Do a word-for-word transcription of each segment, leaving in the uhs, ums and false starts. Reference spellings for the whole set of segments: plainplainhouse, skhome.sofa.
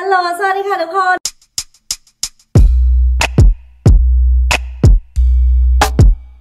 ฮัลโหลสวัสดีค่ะทุกคน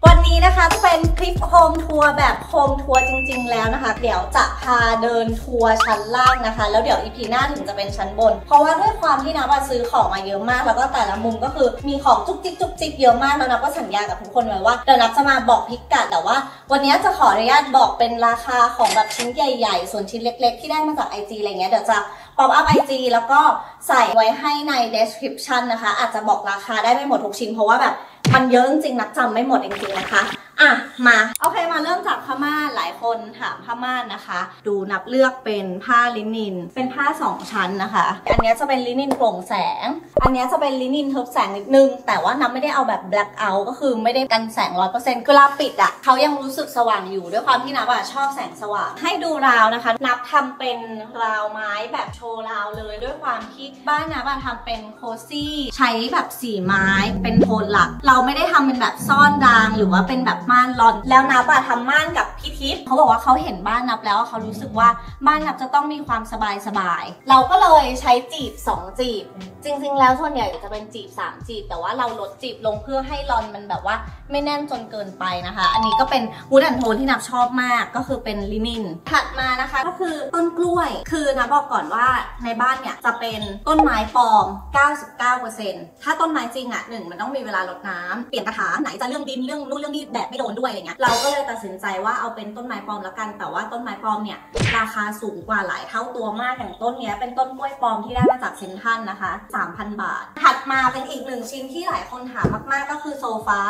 วันนี้นะคะจะเป็นคลิปโฮมทัวร์แบบโฮมทัวร์จริงๆแล้วนะคะเดี๋ยวจะพาเดินทัวร์ชั้นล่างนะคะแล้วเดี๋ยวอีพีหน้าถึงจะเป็นชั้นบนเพราะว่าด้วยความที่นับซื้อของมาเยอะมากแล้วก็แต่ละมุมก็คือมีของจุกจิกจุกจิกเยอะมากแล้วนับก็สัญญากับทุกคนไว้ว่าเดี๋ยวนับจะมาบอกพิกัดแต่ว่าวันนี้จะขออนุญาตบอกเป็นราคาของแบบชิ้นใหญ่ๆส่วนชิ้นเล็กๆที่ได้มาจาก ไอ จี อะไรเงี้ยเดี๋ยวจะป๊อปอัพ ไอ จี แล้วก็ใส่ไว้ให้ใน description นะคะอาจจะบอกราคาได้ไม่หมดทุกชิ้นเพราะว่าแบบมันเยอะจริงๆนับจำไม่หมดจริงๆนะคะอ่ะมาโอเคมาเริ่มจากผ้าม่านหลายคนถามผ้าม่านนะคะดูนับเลือกเป็นผ้าลินินเป็นผ้าสองชั้นนะคะอันนี้จะเป็นลินินโปร่งแสงอันนี้จะเป็นลินินทึบแสงนิดนึงแต่ว่านับไม่ได้เอาแบบ black out ก็คือไม่ได้กันแสง ร้อยเปอร์เซ็นต์ เวลาปิดอ่ะเขายังรู้สึกสว่างอยู่ด้วยความที่นับอ่ะชอบแสงสว่างให้ดูราวนะคะนับทำเป็นราวไม้แบบโชว์ราวเลยด้วยความที่บ้านนับอ่ะทำเป็นโคซี่ใช้แบบสีไม้เป็นโทนหลักเราไม่ได้ทำเป็นแบบซ่อนรางหรือว่าเป็นแบบม่านลอนแล้วนับอะทำม่านกับพี่ทิพย์เขาบอกว่าเขาเห็นบ้านนับแล้วเขารู้สึกว่าบ้านนับจะต้องมีความสบายสบายเราก็เลยใช้จีบสองจีบจริงๆแล้วส่วนใหญ่จะเป็นจีบสามจีบแต่ว่าเราลดจีบลงเพื่อให้ลอนมันแบบว่าไม่แน่นจนเกินไปนะคะอันนี้ก็เป็นวูดแอนโทนที่นับชอบมากก็คือเป็นลินินถัดมานะคะก็คือต้นกล้วยคือนับบอกก่อนว่าในบ้านเนี่ยจะเป็นต้นไม้ปลอม เก้าสิบเก้าเปอร์เซ็นต์ ถ้าต้นไม้จริงอะหนึ่งมันต้องมีเวลารดน้ำเปลี่ยนกระถางไหนจะเรื่องดินเรื่องนู่นเรื่องนี้แบบไม่โดนด้วยอะไรเงี้ยเราก็เลยตัดสินใจว่าเอาเป็นต้นไม้ปลอมแล้วกันแต่ว่าต้นไม้ปลอมเนี่ยราคาสูงกว่าหลายเท่าตัวมากอย่างต้นเนี้ยเป็นต้นกล้วยปลอมที่ได้มาจากเซ็นทรัลนะคะ สามพัน บาทถัดมาเป็นอีกหนึ่งชิ้นที่หลายคนถามมากๆก็คือโซฟา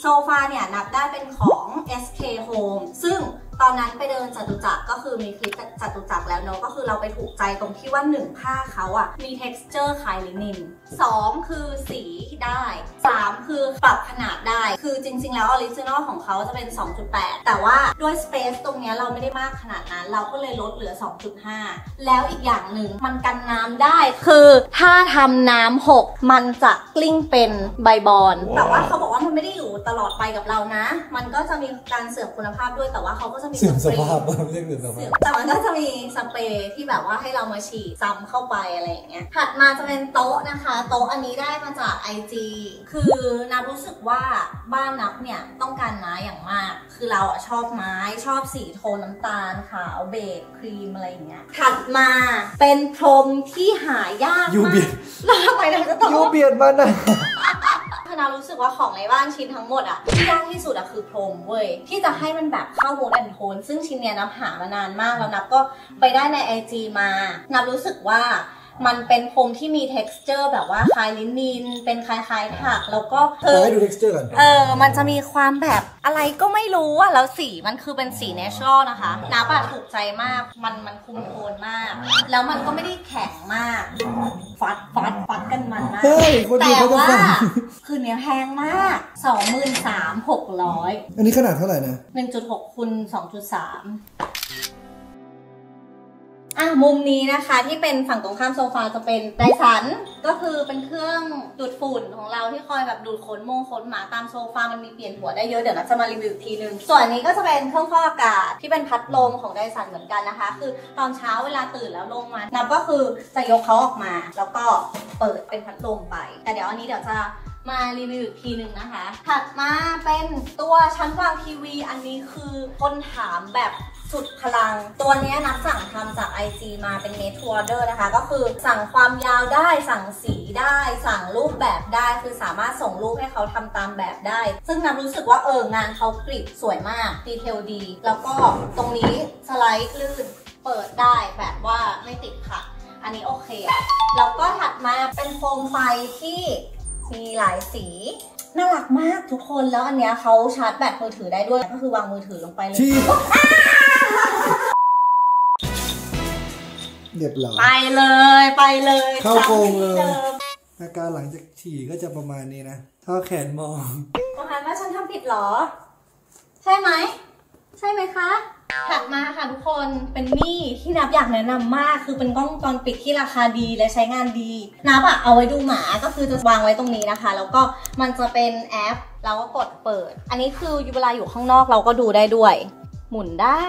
โซฟาเนี่ยนับได้เป็นของ เอส เค Home ซึ่งตอนนั้นไปเดินจตุจักรก็คือมีคลิปจตุจักรแล้วเนาะก็คือเราไปถูกใจตรงที่ว่าหนึ่งผ้าเขาอะมี texture คล้ายลินินสองคือสีได้สามคือปรับขนาดได้คือจริงๆแล้วออริจินอลของเขาจะเป็น สองจุดแปด แต่ว่าด้วย space ตรงนี้เราไม่ได้มากขนาดนั้นเราก็เลยลดเหลือ สองจุดห้า แล้วอีกอย่างหนึ่งมันกันน้ำได้คือถ้าทำน้ำหกมันจะกลิ้งเป็นใบบอล wow. แต่ว่าเขาบอกว่ามันไม่ได้อยู่ตลอดไปกับเรานะมันก็จะมีการเสื่อมคุณภาพด้วยแต่ว่าเขาก็เสื่อมสภาพไม่ใช่เสื่อมสภาพแต่มันก็จะมีสเปรย์ที่แบบว่าให้เรามาฉีดซ้ำเข้าไปอะไรอย่างเงี้ยถัดมาจะเป็นโต๊ะนะคะโต๊ะอันนี้ได้มาจาก ไอ จี คือนับรู้สึกว่าบ้านนับเนี่ยต้องการไม้อย่างมากคือเราอะชอบไม้ชอบสีโทนน้ำตาลขาวเบจครีมอะไรอย่างเงี้ยถัดมาเป็นพรมที่หายากมากแล้วทำไมเราจะต้องยูเบียดมันนะคือนับรู้สึกว่าของในบ้านชิ้นทั้งหมดอะที่ยากที่สุดอะคือพรมเว้ยที่จะให้มันแบบเข้าโมเดิร์นโทนซึ่งชิ้นเนี้ยนับหามานานมากแล้วนับก็ไปได้ใน ไอ จี มานับรู้สึกว่ามันเป็นพรมที่มี texture แบบว่าคล้ายลินินเป็นคล้ายๆถักแล้วก็คือให้ดู texture ก่อนเออมันจะมีความแบบอะไรก็ไม่รู้อะแล้วสีมันคือเป็นสี natural นะคะนับอะถูกใจมากมันมันคุมโทนมากแล้วมันก็ไม่ได้แข็งมากฟัดฟัดฟัดกันมันมากแต่ว่าคือเนื้อแพงมาก สองหมื่นสามพันหกร้อย อันนี้ขนาดเท่าไหร่นะ หนึ่งจุดหกคูณสองจุดสามอ่ะมุมนี้นะคะที่เป็นฝั่งตรงข้ามโซฟาจะเป็นไดสันก็คือเป็นเครื่องดูดฝุ่นของเราที่คอยแบบดูดขนมงขนหมาตามโซฟามันมีเปลี่ยนหัวได้เยอะเดี๋ยวเราจะมารีวิวทีนึงส่วนนี้ก็จะเป็นเครื่องฟอกอากาศที่เป็นพัดลมของไดสันเหมือนกันนะคะคือตอนเช้าเวลาตื่นแล้วลงมานับก็คือจะยกเขาออกมาแล้วก็เปิดเป็นพัดลมไปแต่เดี๋ยวอันนี้เดี๋ยวจะมารีวิวอีกทีหนึ่งนะคะถัดมาเป็นตัวชั้นวางทีวีอันนี้คือคนถามแบบสุดพลังตัวนี้นับสั่งทำจาก ไอ จี มาเป็น made to order นะคะก็คือสั่งความยาวได้สั่งสีได้สั่งรูปแบบได้คือสามารถส่งรูปให้เขาทำตามแบบได้ซึ่งนับรู้สึกว่าเอองานเขากริบสวยมากดีเทลดีแล้วก็ตรงนี้สไลด์ลื่นเปิดได้แบบว่าไม่ติดขัดอันนี้โอเคแล้วก็ถัดมาเป็นโคมไฟที่มีหลายสีน่ารักมากทุกคนแล้วอันเนี้ยเขาชาร์จแบตมือถือได้ด้วยก็คือวางมือถือลงไปเลยเรียบร้อยไปเลยไปเลยเข้าโกงเลยอาการหลังจากฉี่ก็จะประมาณนี้นะถ้าแขนมองประมาณว่าฉันทำผิดหรอใช่ไหมใช่ไหมคะถัดมาค่ะทุกคนเป็นนี่ที่นับอยากแนะนำมากคือเป็นกล้องวงจรปิดที่ราคาดีและใช้งานดีนับอะเอาไว้ดูหมาก็คือจะวางไว้ตรงนี้นะคะแล้วก็มันจะเป็นแอปเราก็กดเปิดอันนี้คือเวลาอยู่ข้างนอกเราก็ดูได้ด้วยหมุนได้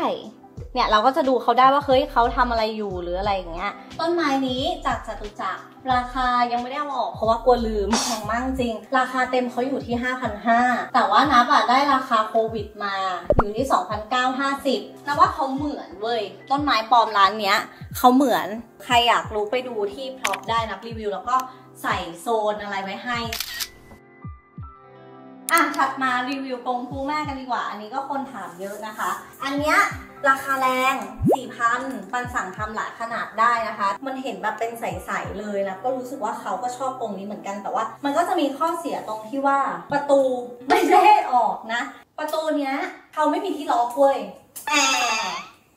เนี่ยเราก็จะดูเขาได้ว่าเฮ้ยเขาทำอะไรอยู่หรืออะไรอย่างเงี้ยต้นไม้นี้จากจตุจักรราคายังไม่ได้เอาออกเพราะว่ากลัวลืมแพงมากจริงราคาเต็มเขาอยู่ที่ ห้าพันห้าร้อย แต่ว่านับอะได้ราคาโควิดมาอยู่ที่ สองพันเก้าร้อยห้าสิบ นับว่าเขาเหมือนเว้ยต้นไม้ปลอมร้านเนี้ยเขาเหมือนใครอยากรู้ไปดูที่พร็อพได้นับรีวิวแล้วก็ใส่โซนอะไรไว้ให้อ่ะถัดมารีวิวกรงปูแม่กันดีกว่าอันนี้ก็คนถามเยอะนะคะอันเนี้ยราคาแรง สี่พัน ปันสั่งทำหลายขนาดได้นะคะมันเห็นแบบเป็นใสๆเลยแล้วก็รู้สึกว่าเขาก็ชอบกรงนี้เหมือนกันแต่ว่ามันก็จะมีข้อเสียตรงที่ว่าประตูไม่ได้ออกนะประตูเนี้ยเขาไม่มีที่ล็อกเว้ยแอบ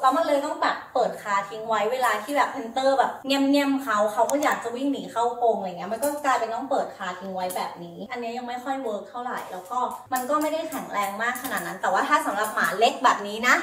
แล้วมันเลยต้องแบบเปิดคาทิ้งไว้เวลาที่แบบเพนเตอร์แบบเงียบๆเขาเขาก็อยากจะวิ่งหนีเข้ากรงอะไรเงี้ยมันก็กลายเป็นต้องเปิดคาทิ้งไว้แบบนี้อันนี้ยังไม่ค่อยเวิร์กเท่าไหร่แล้วก็มันก็ไม่ได้แข็งแรงมากขนาดนั้นแต่ว่าถ้าสำหรับหมาเล็กแบบนี้นะ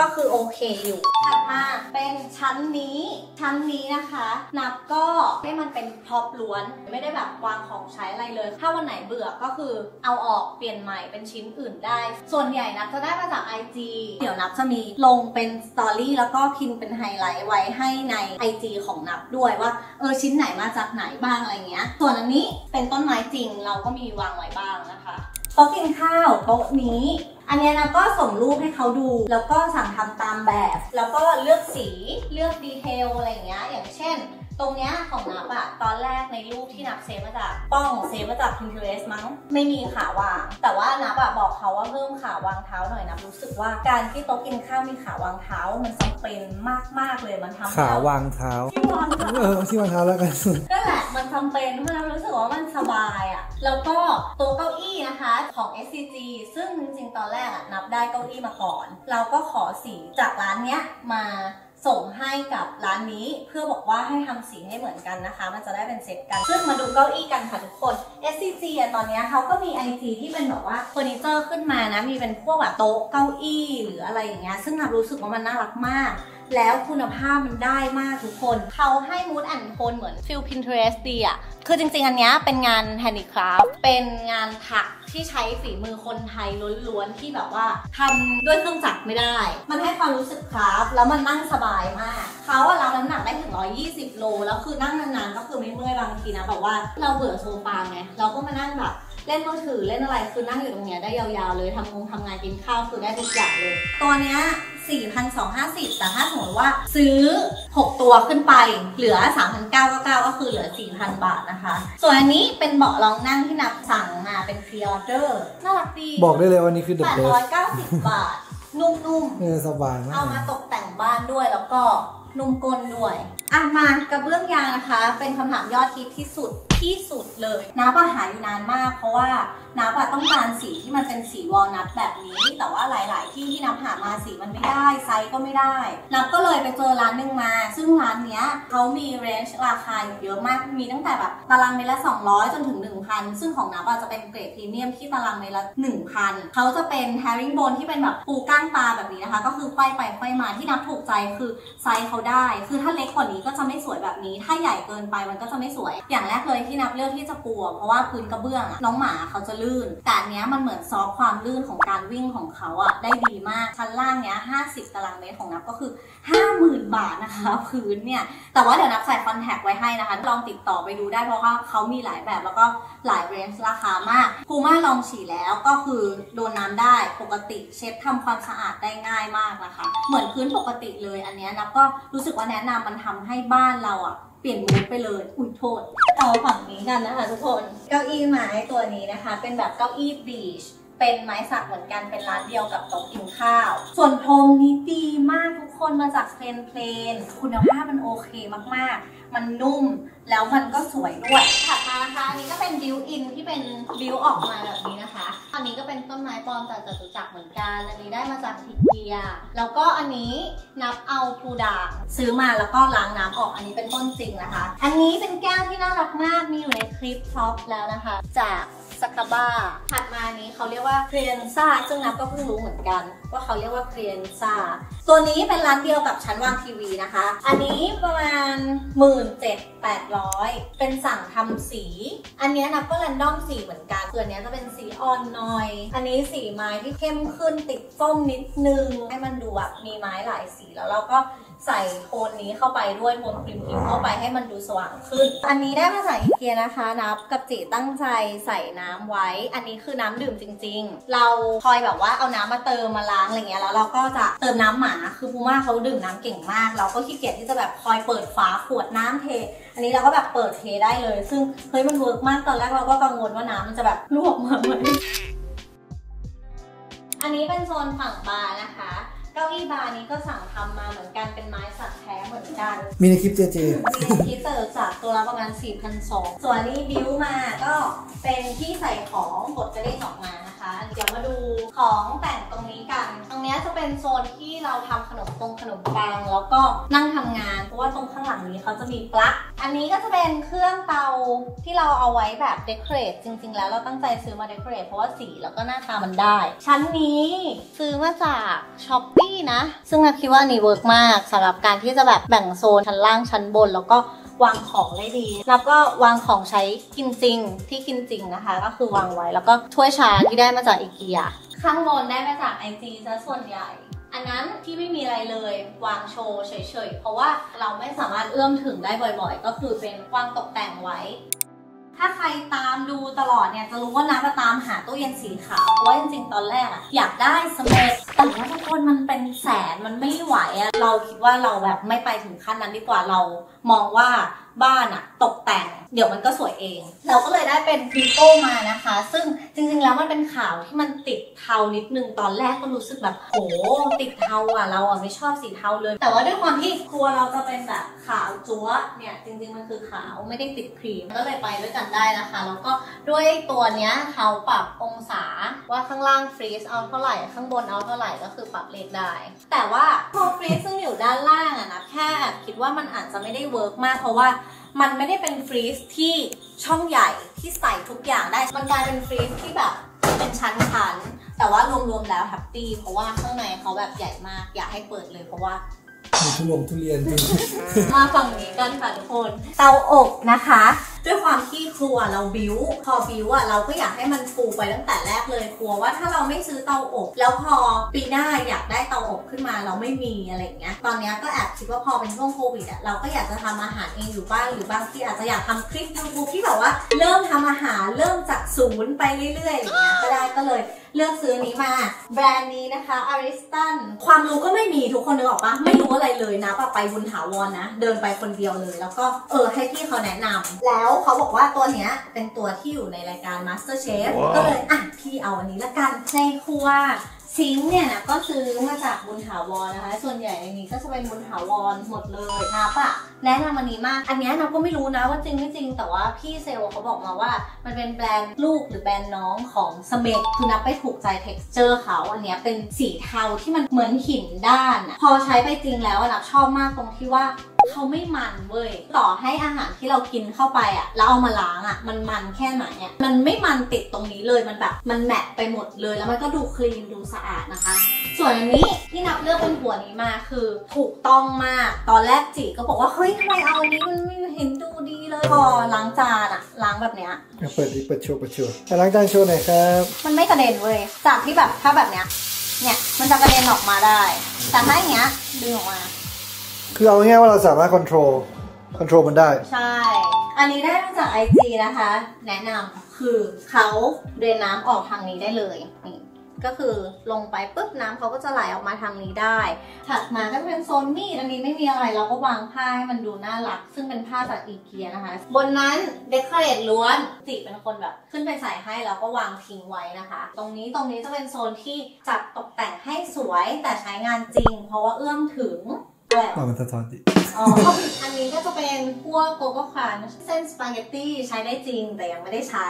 ก็คือโอเคอยู่ถัดมาเป็นชั้นนี้ชั้นนี้นะคะนับก็ให้มันเป็นพร็อพล้วนไม่ได้แบบวางของใช้อะไรเลยถ้าวันไหนเบื่อก็คือเอาออกเปลี่ยนใหม่เป็นชิ้นอื่นได้ส่วนใหญ่นับจะได้มาจาก ไอ จี เดี๋ยวนับจะมีลงเป็นสตอรี่แล้วก็พิมพ์เป็นไฮไลท์ไว้ให้ใน ไอ จี ของนับด้วยว่าเออชิ้นไหนมาจากไหนบ้างอะไรเงี้ยส่วนอันนี้เป็นต้นไม้จริงเราก็มีวางไว้บ้างนะคะโต๊ะกินข้าวโต๊ะนี้อันนี้นะก็ส่งรูปให้เขาดูแล้วก็สั่งทำตามแบบแล้วก็เลือกสีเลือกดีเทลอะไรอย่างเงี้ยอย่างเช่นตรงเนี้ยของนับอะตอนแรกในรูปที่นับเซฟมาจากป้องเซฟมาจาก Pinterest มั้งไม่มีขาวางแต่ว่านับอะบอกเขาว่าเพิ่มขาวางเท้าหน่อยนับรู้สึกว่าการที่โต๊ะกินข้าวมีขาวางเท้ามันจำเป็นมากมากเลยมันทำขาวางเท้าที่วางเออที่วางเท้าแล้วกันนั่นแหละมันจำเป็นเพราะเรารู้สึกว่ามันสบายอะแล้วก็ตัวเก้าอี้นะคะของ เอส ซี จี ซึ่งจริงๆตอนแรกอะนับได้เก้าอี้มาก่อนเราก็ขอสีจากร้านเนี้ยมาส่งให้กับร้านนี้เพื่อบอกว่าให้ทำสีให้เหมือนกันนะคะมันจะได้เป็นเซตกันซึ่งมาดูเก้าอี้กันค่ะทุกคน เอส ซี จี ตอนนี้เขาก็มี ไอ จี ที่เป็นแบบว่าเฟอร์นิเจอร์ขึ้นมานะมีเป็นพวกแบบโต๊ะเก้าอี้หรืออะไรอย่างเงี้ยซึ่งนับรู้สึกว่ามันน่ารักมากแล้วคุณภาพมันได้มากทุกคนเขาให้มูดแอนด์โทนเหมือนฟิล Pinterest ดีอ่ะคือจริงๆอันนี้เป็นงานแฮนดิคราฟต์เป็นงานถักที่ใช้ฝีมือคนไทยล้วนๆที่แบบว่าทำด้วยเครื่องจักรไม่ได้มันให้ความรู้สึกคราฟต์แล้วมันนั่งสบายมากเขาอะรับน้ำหนักได้ถึงหนึ่งร้อยยี่สิบโลแล้วคือนั่งนานๆก็คือไม่เมื่อยบางทีนะแบบว่าเราเบื่อโซฟาไงเราก็มานั่งแบบเล่นมือถือเล่นอะไรคือนั่งอยู่ตรงเนี้ยได้ยาวๆเลยทำงงทำงานกินข้าวคือได้ทุกอย่างเลยตัวเนี้ย สี่พันสองร้อยห้าสิบ แต่ถ้าสมมติว่าซื้อหกตัวขึ้นไปเหลือ สามพันเก้าร้อยเก้าสิบเก้า ก็คือเหลือ สี่พัน บาทนะคะส่วนอันนี้เป็นเบาะรองนั่งที่นับสั่งมาเป็นพรีออเดอร์น่ารักดีบอกได้เลยวันนี้คือเด็ดเลยแปดร้อยเก้าสิบบาทนุ่มๆเออสบายมากเอามาตกแต่งบ้านด้วยแล้วก็นุ่มกลนด้วยอ่ะมากระเบื้องยางนะคะเป็นคำถามยอดฮิตที่สุดที่สุดเลยน้าป่ะหาอยู่นานมากเพราะว่าน้าป่ะต้องการสีที่มันเป็นสีวอลนัทแบบนี้แต่ว่าหลายๆที่ที่น้าหามาสีมันไม่ได้ไซส์ก็ไม่ได้น้าก็เลยไปเจอร้านหนึ่งมาซึ่งร้านเนี้ยเขามีเรนจ์ราคาเยอะมากมีตั้งแต่แบบตารางเมตรละสองร้อยจนถึง หนึ่งพัน ซึ่งของน้าป่ะจะเป็นเกรดพรีเมียมที่ตารางเมตรละ หนึ่งพัน เขาจะเป็นแฮร์ริงโบนที่เป็นแบบปูก้างปลาแบบนี้นะคะก็คือไขว้ไปไขว้มาที่น้าถูกใจคือไซส์เขาได้คือถ้าเล็กกว่านี้ก็จะไม่สวยแบบนี้ถ้าใหญ่เกินไปมันก็จะไม่สวยอย่างแรกเลยที่นับเลือกที่จะปูเพราะว่าพื้นกระเบื้องน้องหมาเขาจะลื่นแต่เนี้ยมันเหมือนซอฟความลื่นของการวิ่งของเขาอะได้ดีมากชั้นล่างเนี้ยห้าสิบตารางเมตรของนับก็คือ ห้าหมื่น บาทนะคะพื้นเนี่ยแต่ว่าเดี๋ยวนับใส่คอนแทคไว้ให้นะคะลองติดต่อไปดูได้เพราะว่าเขามีหลายแบบแล้วก็หลายเรนจ์ราคามากภูม่าลองฉี่แล้วก็คือโดนน้ำได้ปกติเช็ดทำความสะอาดได้ง่ายมากนะคะเหมือนพื้นปกติเลยอันเนี้ยนับก็รู้สึกว่าแนะนำมันทำให้บ้านเราอะเปลี่ยนมูดไปเลยอุ้ยโทษเอาฝั่งนี้กันนะคะทุกคนเก้าอี้ไม้ตัวนี้นะคะเป็นแบบเก้าอี้บีชเป็นไม้สักเหมือนกันเป็นร้านเดียวกับโต๊ะกินข้าวส่วนพรมนี้ดีมากทุกคนมาจากเพลนเพลนคุณภาพมันโอเคมากๆมันนุ่มแล้วมันก็สวยด้วยถัดมานะคะอันนี้ก็เป็นบิวอินที่เป็นบิวออกมาแบบนี้นะคะอันนี้ก็เป็นต้นไม้ปลอมจากจตุจักรเหมือนกันอันนี้ได้มาจากอิเดียแล้วก็อันนี้นับเอาปูด่างซื้อมาแล้วก็ล้างน้ำออกอันนี้เป็นต้นจริงนะคะอันนี้เป็น แก้วที่น่ารักมากมีอยู่ในคลิปท็อปแล้วนะคะจากสคาบ้าถัดมานี้เขาเรียกว่าเครียนซ่าซึ่งนับก็เพิ่งรู้เหมือนกันว่าเขาเรียกว่าเครียนซ่าตัวนี้เป็นร้านเดียวกับชั้นวางทีวีนะคะอันนี้ประมาณ หนึ่งหมื่นเจ็ดพันแปดร้อย เป็นสั่งทำสีอันนี้นับก็แรนดอมสีเหมือนกันส่วนนี้จะเป็นสีอ่อนหน่อยอันนี้สีไม้ที่เข้มขึ้นติดส้มนิดนึงให้มันดูแบบมีไม้หลายสีแล้วเราก็ใส่โทนนี้เข้าไปด้วยโทนครีมๆเข้าไปให้มันดูสว่างขึ้นอันนี้ได้มาจากอีเกียนะคะนับกับจิตั้งใจใส่น้ำไว้อันนี้คือน้ำดื่มจริงๆเราคอยแบบว่าเอาน้ำมาเติมมาล้างอะไรเงี้ยแล้วเราก็จะเติมน้ำหมาคือพูม่าเขาดื่มน้ำเก่งมากเราก็ขี้เกียจที่จะแบบคอยเปิดฝาขวดน้ำเทอันนี้เราก็แบบเปิดเทได้เลยซึ่งเฮ้ยมันเวิร์กมากตอนแรกเราก็กังวลว่าน้ำมันจะแบบรั่วออกมาไหมอันนี้เป็นโซนฝั่งบาร์นะคะเก้าอี้บาร์นี้ก็สั่งทำมาเหมือนกันเป็นไม้สักแท้เหมือนกันมีในคลิปเจเจมีในคลิปเติร์ดจากตัวละประมาณ สี่พันสองร้อย ส่วนนี้บิวมาก็เป็นที่ใส่ของกดจะได้ออกมานะคะเดี๋ยวมาดูของแต่งตรงนี้กันตรงนี้จะเป็นโซนที่เราทำขนมตรงขนมปังแล้วก็นั่งทำงานเพราะว่าตรงข้างหลังนี้เขาจะมีปลั๊กอันนี้ก็จะเป็นเครื่องเตาที่เราเอาไว้แบบเดคอเรทจริงๆแล้วเราตั้งใจซื้อมาเดคอเรทเพราะว่าสีแล้วก็หน้าตามันได้ชั้นนี้ซื้อมาจากช้อปปี้นะซึ่งนับคิดว่านี่เวิร์กมากสำหรับการที่จะแบบแบ่งโซนชั้นล่างชั้นบนแล้วก็วางของได้ดีนับก็วางของใช้กินจริงที่กินจริงนะคะก็คือวางไว้แล้วก็ถ้วยชาที่ได้มาจากอีเกียข้างบนได้มาจาก ไอ จี ซะส่วนใหญ่อันนั้นที่ไม่มีอะไรเลยวางโชว์เฉยๆเพราะว่าเราไม่สามารถเอื้อมถึงได้บ่อยๆก็คือเป็นวางตกแต่งไว้ถ้าใครตามดูตลอดเนี่ยจะรู้ว่าน้ำมาตามหาตู้เย็นสีขาวเพราะว่าจริงๆตอนแรกอะอยากได้สเปซแต่ว่าทุกคนมันเป็นแสนมันไม่ไหวอะเราคิดว่าเราแบบไม่ไปถึงขั้นนั้นดีกว่าเรามองว่าบ้านอะตกแต่งเดี๋ยวมันก็สวยเองเราก็เลยได้เป็นพิโก้มานะคะซึ่งจริงๆแล้วมันเป็นขาวที่มันติดเทานิดนึงตอนแรกก็รู้สึกแบบโอ้ติดเทาอะเราอะไม่ชอบสีเทาเลยแต่ว่าด้วยความที่ครัวเราจะเป็นแบบขาวจั๊วเนี่ยจริงๆมันคือขาวไม่ได้ติดครีมก็เลยไปด้วยกันได้นะคะแล้วก็ด้วยตัวเนี้ยเขาปรับองศาว่าข้างล่างฟรีซเอาเท่าไหร่ข้างบนเอาเท่าไหร่ก็คือปรับเลขได้แต่ว่าพอฟรีซซึ่งอยู่ด้านล่างอะนะแค่คิดว่ามันอาจจะไม่ได้เวิร์กมากเพราะว่ามันไม่ได้เป็นฟรีซที่ช่องใหญ่ที่ใส่ทุกอย่างได้มันกลายเป็นฟรีซที่แบบเป็นชั้นชั้นแต่ว่ารวมๆแล้วแฮปปี้เพราะว่าข้างในเขาแบบใหญ่มากอยากให้เปิดเลยเพราะว่าทุลมทุเรียนมาฝั่งนี้กันค่ะทุกคนเตาอบนะคะด้วยความที่ครัวเราบิวพอบิวอะเราก็อยากให้มันฟูไปตั้งแต่แรกเลยกลัวว่าถ้าเราไม่ซื้อเตาอบแล้วพอปีหน้าอยากได้เตาอบขึ้นมาเราไม่มีอะไรเงี้ยตอนนี้ก็แอบคิดว่าพอเป็นช่วงโควิดอะเราก็อยากจะทำอาหารเองอยู่บ้านหรือบางที่อาจจะอยากทำคลิปยูทูบที่แบบว่าเริ่มทำอาหารเริ่มจากศูนย์ไปเรื่อยๆอะไรเงี้ยก็ได้ก็เลยเลือกซื้อนี้มาแบรนด์นี้นะคะอาริสตันความรู้ก็ไม่มีทุกคนนึกออกปะไม่รู้อะไรเลยนะไปบุญถาวรนะเดินไปคนเดียวเลยแล้วก็เออให้พี่เขาแนะนำแล้วเขาบอกว่าตัวเนี้ยเป็นตัวที่อยู่ในรายการ Master Chef ก็เลยอ่ะพี่เอาอันนี้ละกันในครัวซิงค์เนี่ยนะก็ซื้อมาจากบุญถาวรนะคะส่วนใหญ่ในนี้ก็จะเป็นบุญถาวรหมดเลยนะปะแนะนำอันนี้มากอันนี้เราก็ไม่รู้นะว่าจริงไม่จริงแต่ว่าพี่เซลเขาบอกมาว่ามันเป็นแบรนด์ลูกหรือแบรนด์น้องของสเมกคือนับไปถูกใจ เท็กซ์เจอร์ เขาอันนี้เป็นสีเทาที่มันเหมือนหินด้านพอใช้ไปจริงแล้วนับชอบมากตรงที่ว่าเขาไม่มันเว้ยต่อให้อาหารที่เรากินเข้าไปอ่ะแล้วเอามาล้างอ่ะมันมันแค่ไหนอ่ะมันไม่มันติดตรงนี้เลยมันแบบมันแมทไปหมดเลยแล้วมันก็ดูคลีนดูสะอาดนะคะส่วนอันนี้ที่นับเลือกเป็นหัวนี้มาคือถูกต้องมากตอนแรกจีก็บอกว่าเฮ้ยทำไมเอาอันนี้มันไม่เห็นดูดีเลยพอล้างจานอ่ะล้างแบบเนี้ยเปิดดิเปิดโชว์เปิดโชว์ล้างจานโชว์หน่อยครับมันไม่กระเด็นเว้ยจากที่แบบถ้าแบบเนี้ยเนี่ยมันจะกระเด็นออกมาได้แต่ถ้าอย่างเงี้ยดึงออกมาคือเอาง่ายว่าเราสามารถควบคุมควบคุมมันได้ใช่อันนี้ได้มาจาก ไอ จี นะคะแนะนำคือเขาเดินน้ำออกทางนี้ได้เลยนี่ก็คือลงไปปุ๊บน้ำเขาก็จะไหลออกมาทางนี้ได้ถัดมาก็จะเป็นโซนมีดอันนี้ไม่มีอะไรเราก็วางผ้าให้มันดูน่ารักซึ่งเป็นผ้าจากอีเกียนะคะบนนั้นเดคอเรทล้วนจีเป็นคนแบบขึ้นไปใส่ให้แล้วก็วางทิ้งไว้นะคะตรงนี้ตรงนี้จะเป็นโซนที่จัดตกแต่งให้สวยแต่ใช้งานจริงเพราะว่าเอื้อมถึงมันจะทอนดิอ๋ออันนี้ก็จะเป็นพวกโกโก้ครันช์เส้นสปาเกตตี้ใช้ได้จริงแต่ยังไม่ได้ใช้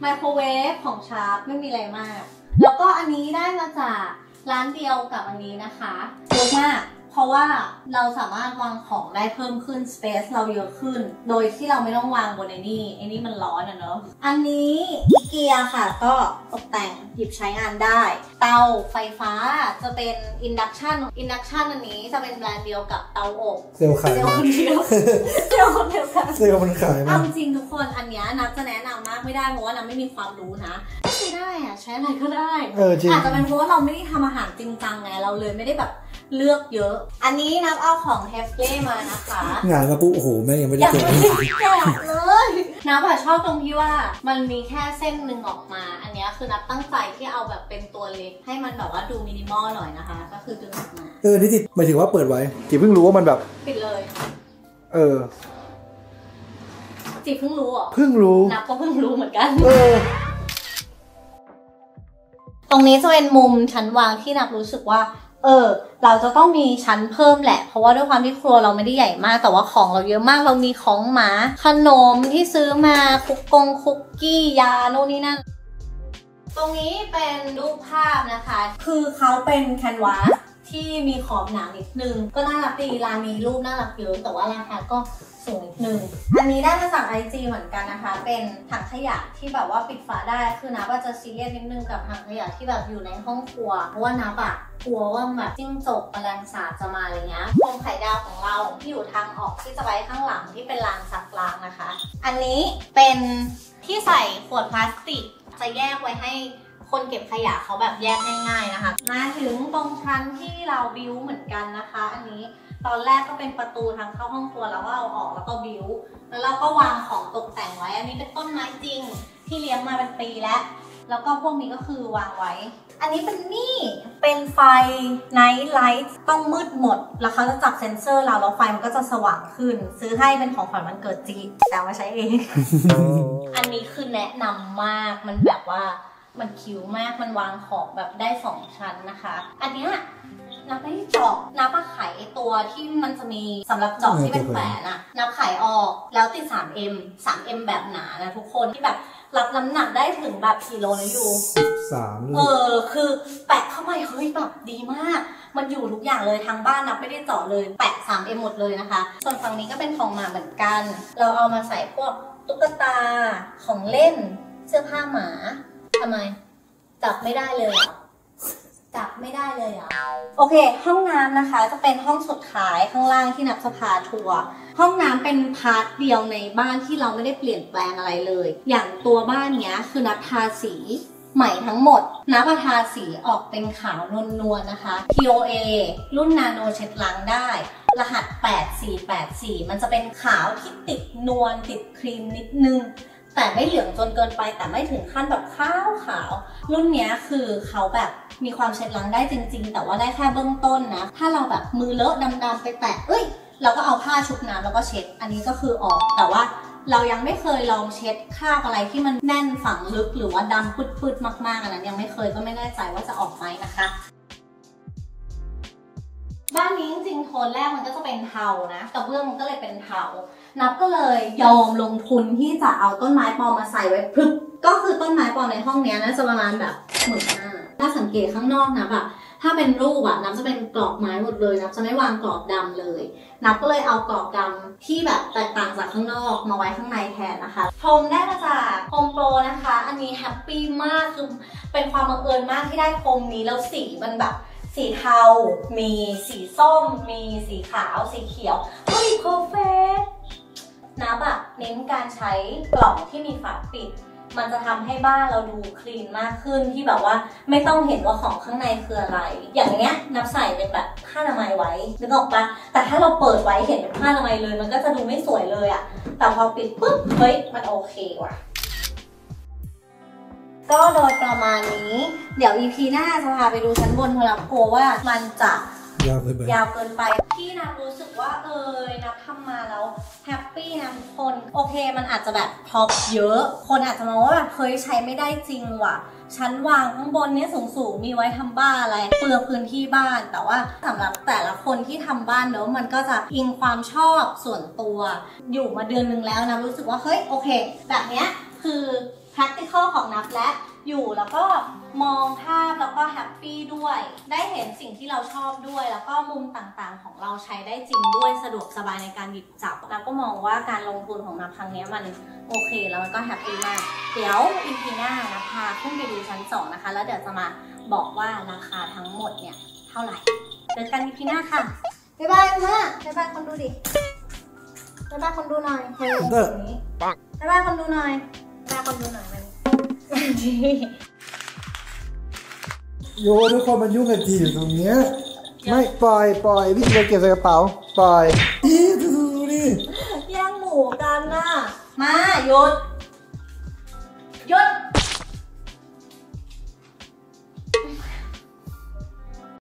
ไมโครเวฟของชาร์ปไม่มีอะไรมากแล้วก็อันนี้ได้มาจากร้านเดียวกับอันนี้นะคะเยอะมาก เพราะว่าเราสามารถวางของได้เพิ่มขึ้นสเปซเราเยอะขึ้นโดยที่เราไม่ต้องวางบนไอ้นี่ไอ้นี่มันร้อนอะเนอะอันนี้อิเกียค่ะก็ตกแต่งหยิบใช้งานได้เตาไฟฟ้าจะเป็นอินดักชันอินดักชันอันนี้จะเป็นแบรนด์เดียวกับเตาอบเซลขายเซลคนเดียวเซลคนเดียวค่ะเซลมันขายมากจริงทุกคนอันนี้นับจะแนะนำมากไม่ได้เพราะว่านับไม่มีความรู้นะก็ใช้ได้อะใช้อะไรก็ได้อาจจะเป็นเพราะว่าเราไม่ได้ทำอาหารจริงจังไงเราเลยไม่ได้แบบเลือกเยอะอันนี้นับเอาของเฮฟเล่มานะคะงานมาปุ๊บโอ้โหแม่ยังไม่ได้เจอเลยนับชอบตรงที่ว่ามันมีแค่เส้นหนึ่งออกมาอันนี้คือนับตั้งใจที่เอาแบบเป็นตัวเล็กให้มันแบบว่าดูมินิมอลหน่อยนะคะก็คือดึงออกมาเออนี่จิหมายถึงว่าเปิดไว้จิเพิ่งรู้ว่ามันแบบปิดเลยเออจิเพิ่งรู้อ่ะเพิ่งรู้นับก็เพิ่งรู้เหมือนกันเออตรงนี้จะเป็นมุมชั้นวางที่นับรู้สึกว่าเออเราจะต้องมีชั้นเพิ่มแหละเพราะว่าด้วยความที่ครัวเราไม่ได้ใหญ่มากแต่ว่าของเราเยอะมากเรามีของหมาขนมที่ซื้อมาคุกกงคุกกี้ยาโน่นนี่นั่นตรงนี้เป็นรูปภาพนะคะคือเขาเป็นแคนวาสที่มีขอบหนานิดนึงก็น่ารักดีร้านนี้รูปน่ารักเยอะแต่ว่าราคาก็สูงนิดนึงอันนี้ได้มาจาก ไอ จี เหมือนกันนะคะเป็นถังขยะที่แบบว่าปิดฝาได้คือนับว่าจะซีเรียสนิดนึงกับถังขยะที่แบบอยู่ในห้องครัวเพราะว่านับอะกลัวว่าแบบจิ้งจกแมลงสาบจะมาอะไรเงี้ยโคมไข่ดาวของเราที่อยู่ทางออกที่จะไปข้างหลังที่เป็นรางซักล้างนะคะอันนี้เป็นที่ใส่ขวดพลาสติกจะแยกไว้ให้คนเก็บขยะเขาแบบแยกง่ายๆนะคะมาถึงตรงชั้นที่เราบิ้วเหมือนกันนะคะอันนี้ตอนแรกก็เป็นประตูทางเข้าห้องครัวแล้วก็เอาออกแล้วก็บิ้วแล้วเราก็วางของตกแต่งไว้อันนี้เป็นต้นไม้จริงที่เลี้ยงมาเป็นปีแล้วแล้วก็พวกนี้ก็คือวางไว้อันนี้เป็นนี่เป็นไฟ night light ต้องมืดหมดแล้วเขาจะจับเซ็นเซอร์เราแล้วไฟมันก็จะสว่างขึ้นซื้อให้เป็นของขวัญวันเกิดจีแต่มาใช้เอง อันนี้คือแนะนำมากมันแบบว่ามันคิ้วมากมันวางของแบบได้สองชั้นนะคะอันเนี้ยนับได้จอกนับขายตัวที่มันจะมีสำหรับจอกที่เป็นแฝงอะนับขายออกแล้วติด สาม เอ็ม สาม เอ็ม แบบหนานะทุกคนที่แบบรับน้ำหนักได้ถึงแบบกิโลนะอยู่สามเออคือแปะเข้าไปเฮ้ยแบบดีมากมันอยู่ทุกอย่างเลยทางบ้านนับไม่ได้จอกเลยแปะ สาม เอ็ม หมดเลยนะคะส่วนฝั่งนี้ก็เป็นของหมาเหมือนกันเราเอามาใส่พวกตุ๊กตาของเล่นเสื้อผ้าหมาทำไมจับไม่ได้เลยจับไม่ได้เลยอ่ะโอเคห้องน้ำนะคะจะเป็นห้องสุดท้ายข้างล่างที่นับจะพาทัวร์ห้องน้ำเป็นพาร์ทเดียวในบ้านที่เราไม่ได้เปลี่ยนแปลงอะไรเลยอย่างตัวบ้านเนี้ยคือนับทาสีใหม่ทั้งหมดนับทาสีออกเป็นขาวนวลๆ น, นะคะ พี โอ เอ รุ่นนาโนเช็ดล้างได้รหัสแปดสี่แปดสี่มันจะเป็นขาวที่ติดนวลติดครีมนิดนึงแต่ไม่เหลืองจนเกินไปแต่ไม่ถึงขั้นแบบขาวขาวรุ่นเนี้ยคือเขาแบบมีความเช็ดล้างได้จริงๆแต่ว่าได้แค่เบื้องต้นนะถ้าเราแบบมือเลอะดำๆไปแตะเอ้ยเราก็เอาผ้าชุบน้ำแล้วก็เช็ดอันนี้ก็คือออกแต่ว่าเรายังไม่เคยลองเช็ดคราบอะไรที่มันแน่นฝังลึกหรือว่าดำปืดๆมากๆอันนั้นยังไม่เคยก็ไม่แน่ใจว่าจะออกไหมนะคะบ้านนี้จริงๆโทนแรกมันก็จะเป็นเทานะกระเบื้องมันก็เลยเป็นเทานับก็เลยยอมลงทุนที่จะเอาต้นไม้ปลอมมาใส่ไว้พึบก็คือต้นไม้ปลอมในห้องนี้น่าจะประมาณแบบหมื่นห้าถ้าสังเกตข้างนอกนะแบบถ้าเป็นรูปอะนับจะเป็นกรอบไม้หมดเลยนับจะไม่วางกรอบดำเลยนับก็เลยเอากรอบดำที่แบบแตกต่างจากข้างนอกมาไว้ข้างในแทนนะคะพรมได้มาจากโฮมโปรนะคะอันนี้แฮปปี้มากคือเป็นความบังเอิญมากที่ได้พรมนี้แล้วสีมันแบบสีเทามีสีส้มมีสีขาวสีเขียวเฮ้ยเพอร์เฟคนับอะเน้นการใช้กล่องที่มีฝาปิดมันจะทำให้บ้านเราดูคลีนมากขึ้นที่แบบว่าไม่ต้องเห็นว่าของข้างในคืออะไรอย่างเงี้ยนับใส่เป็นแบบผ้าอนามัยไว้นึกออกปะแต่ถ้าเราเปิดไว้เห็นเป็นผ้าอนามัยเลยมันก็จะดูไม่สวยเลยอะแต่พอปิดปุ๊บเฮ้ยมันโอเคว่ะก็โดยประมาณนี้เดี๋ยว อี พี หน้าจะพาไปดูชั้นบนเพราะเรากลัวว่ามันจะยาวเกินไปยาวเกินไปที่นับรู้สึกว่าเออนับทำมาแล้วแฮปปี้นะทุกคนโอเคมันอาจจะแบบพร็อพเยอะคนอาจจะมองว่าแบบเคยใช้ไม่ได้จริงว่ะชั้นวางข้างบนนี้สูงๆมีไว้ทำบ้านอะไรเปลืองพื้นที่บ้านแต่ว่าสำหรับแต่ละคนที่ทำบ้านเนอะมันก็จะอิงความชอบส่วนตัวอยู่มาเดือนนึงแล้วนะรู้สึกว่าเฮ้ยโอเคแบบเนี้ยคือแพคติคอลของนับและอยู่แล้วก็ มองภาพแล้วก็แฮปปี้ด้วยได้เห็นสิ่งที่เราชอบด้วยแล้วก็มุมต่างๆของเราใช้ได้จริงด้วยสะดวกสบายในการหยิบจับแล้วก็มองว่าการลงทุนของนับครั้งนี้มันโอเคแล้วมันก็แฮปปี้มากเดี๋ยวอีพีหน้านะพาขึ้นไปดูชั้นสองนะคะแล้วเดี๋ยวจะมาบอกว่าราคาทั้งหมดเนี่ยเท่าไหร่เจอกันอีพีหน้าค่ะบ๊ายบายมาบ๊ายบายคนดูดิบ๊ายบายคนดูหน่อยเฮ้ยบ๊ายบายคนดูหน่อยบ๊ายบายคนดูหน่อยมันโยทุกคนมันยุ่งกันทีอยู่ตรงเนี้ยไม่ปล่อยปล่อยพี่จะเก็บใส่กระเป๋าปล่อยอีดูดิแย่งหมูกันน่ะมาหยุดหยุด